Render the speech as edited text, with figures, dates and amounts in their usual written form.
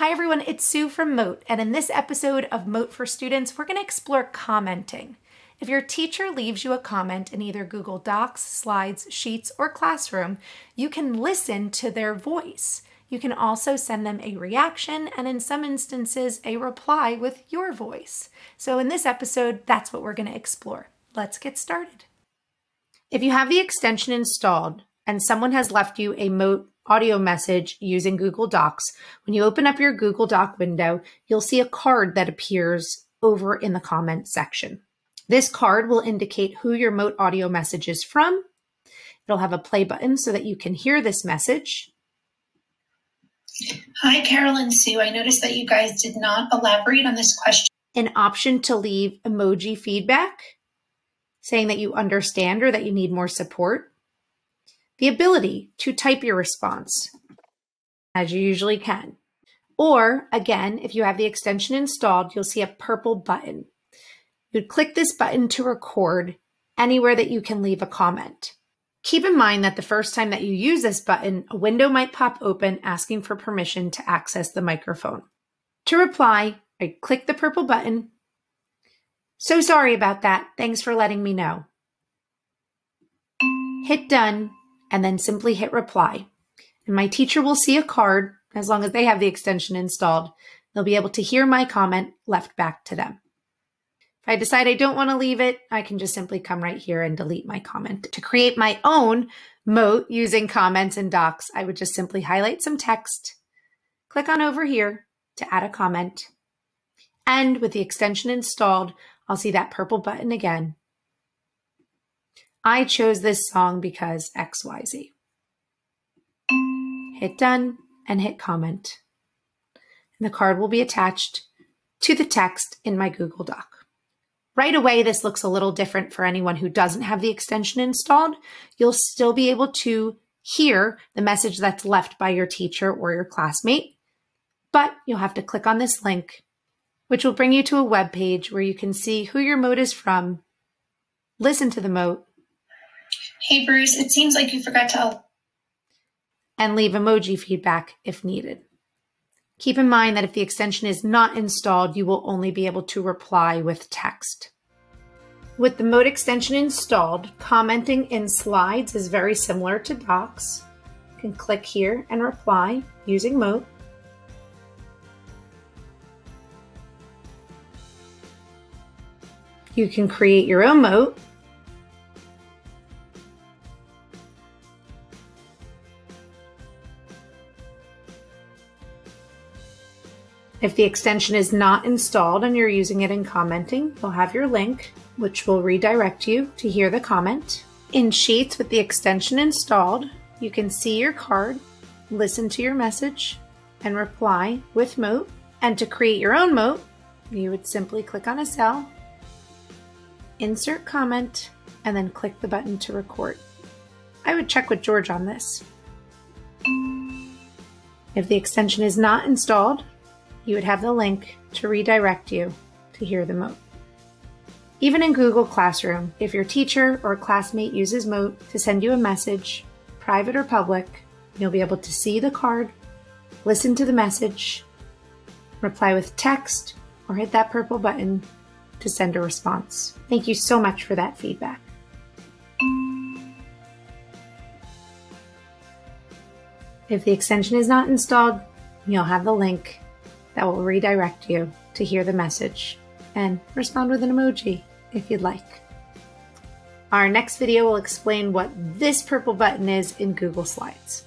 Hi everyone, it's Sue from Mote, and in this episode of Mote for Students, we're going to explore commenting. If your teacher leaves you a comment in either Google Docs, Slides, Sheets, or Classroom, you can listen to their voice. You can also send them a reaction and in some instances a reply with your voice. So in this episode, that's what we're going to explore. Let's get started. If you have the extension installed and someone has left you a Mote audio message using Google Docs, when you open up your Google Doc window, you'll see a card that appears over in the comment section. This card will indicate who your Mote audio message is from. It'll have a play button so that you can hear this message. Hi, Carol and Sue. I noticed that you guys did not elaborate on this question. An option to leave emoji feedback, saying that you understand or that you need more support. The ability to type your response, as you usually can. Or again, if you have the extension installed, you'll see a purple button. You'd click this button to record anywhere that you can leave a comment. Keep in mind that the first time that you use this button, a window might pop open asking for permission to access the microphone. To reply, I click the purple button. So sorry about that. Thanks for letting me know. Hit done. And then simply hit reply. And my teacher will see a card, as long as they have the extension installed, they'll be able to hear my comment left back to them. If I decide I don't want to leave it, I can just simply come right here and delete my comment. To create my own Mote using comments and docs, I would just simply highlight some text, click on over here to add a comment, and with the extension installed, I'll see that purple button again. I chose this song because XYZ. Hit done and hit comment. And the card will be attached to the text in my Google Doc. Right away, this looks a little different for anyone who doesn't have the extension installed. You'll still be able to hear the message that's left by your teacher or your classmate, but you'll have to click on this link, which will bring you to a web page where you can see who your Mote is from, listen to the Mote, hey Bruce, it seems like you forgot to, and leave emoji feedback if needed. Keep in mind that if the extension is not installed, you will only be able to reply with text. With the Mote extension installed, commenting in Slides is very similar to Docs. You can click here and reply using Mote. You can create your own Mote. If the extension is not installed and you're using it in commenting, you'll have your link, which will redirect you to hear the comment. In Sheets with the extension installed, you can see your card, listen to your message, and reply with Mote. And to create your own Mote, you would simply click on a cell, insert comment, and then click the button to record. I would check with George on this. If the extension is not installed, you would have the link to redirect you to hear the Mote. Even in Google Classroom, if your teacher or classmate uses Mote to send you a message, private or public, you'll be able to see the card, listen to the message, reply with text, or hit that purple button to send a response. Thank you so much for that feedback. If the extension is not installed, you'll have the link that will redirect you to hear the message and respond with an emoji if you'd like. Our next video will explain what this purple button is in Google Slides.